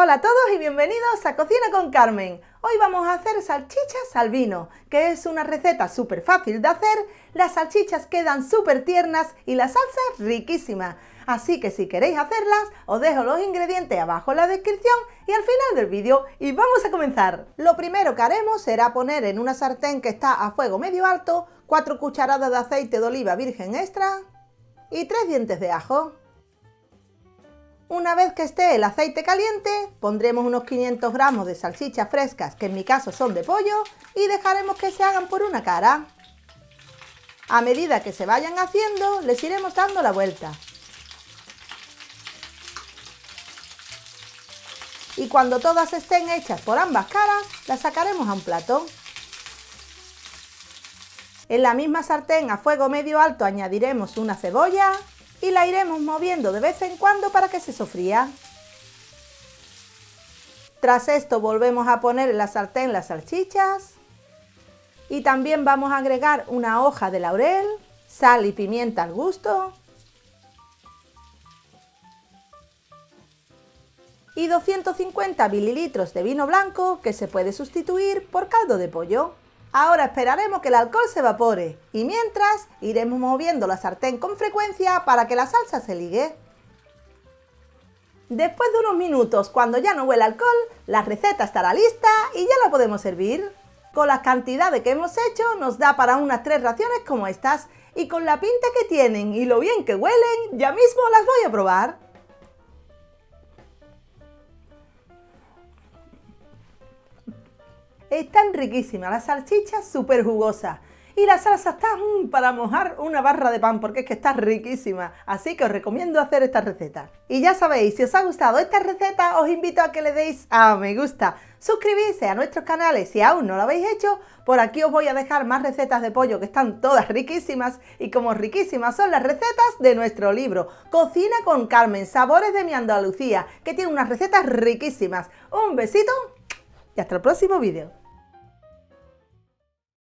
Hola a todos y bienvenidos a Cocina con Carmen. Hoy vamos a hacer salchichas al vino, que es una receta súper fácil de hacer. Las salchichas quedan súper tiernas y la salsa riquísima. Así que si queréis hacerlas, os dejo los ingredientes abajo en la descripción y al final del vídeo. Y vamos a comenzar. Lo primero que haremos será poner en una sartén que está a fuego medio alto 4 cucharadas de aceite de oliva virgen extra y 3 dientes de ajo. Una vez que esté el aceite caliente, pondremos unos 500 gramos de salchichas frescas, que en mi caso son de pollo, y dejaremos que se hagan por una cara. A medida que se vayan haciendo, les iremos dando la vuelta. Y cuando todas estén hechas por ambas caras, las sacaremos a un plato. En la misma sartén a fuego medio alto añadiremos una cebolla y la iremos moviendo de vez en cuando para que se sofría. Tras esto volvemos a poner en la sartén las salchichas y también vamos a agregar una hoja de laurel, sal y pimienta al gusto y 250 mililitros de vino blanco que se puede sustituir por caldo de pollo. Ahora esperaremos que el alcohol se evapore y mientras iremos moviendo la sartén con frecuencia para que la salsa se ligue. Después de unos minutos, cuando ya no huela alcohol, la receta estará lista y ya la podemos servir. Con las cantidades que hemos hecho nos da para unas 3 raciones como estas y con la pinta que tienen y lo bien que huelen, ya mismo las voy a probar. Están riquísimas las salchichas, súper jugosas. Y la salsa está para mojar una barra de pan porque es que está riquísima. Así que os recomiendo hacer esta receta. Y ya sabéis, si os ha gustado esta receta, os invito a que le deis a me gusta. Suscribirse a nuestros canales si aún no lo habéis hecho. Por aquí os voy a dejar más recetas de pollo que están todas riquísimas. Y como riquísimas son las recetas de nuestro libro Cocina con Carmen, sabores de mi Andalucía, que tiene unas recetas riquísimas. Un besito y hasta el próximo vídeo.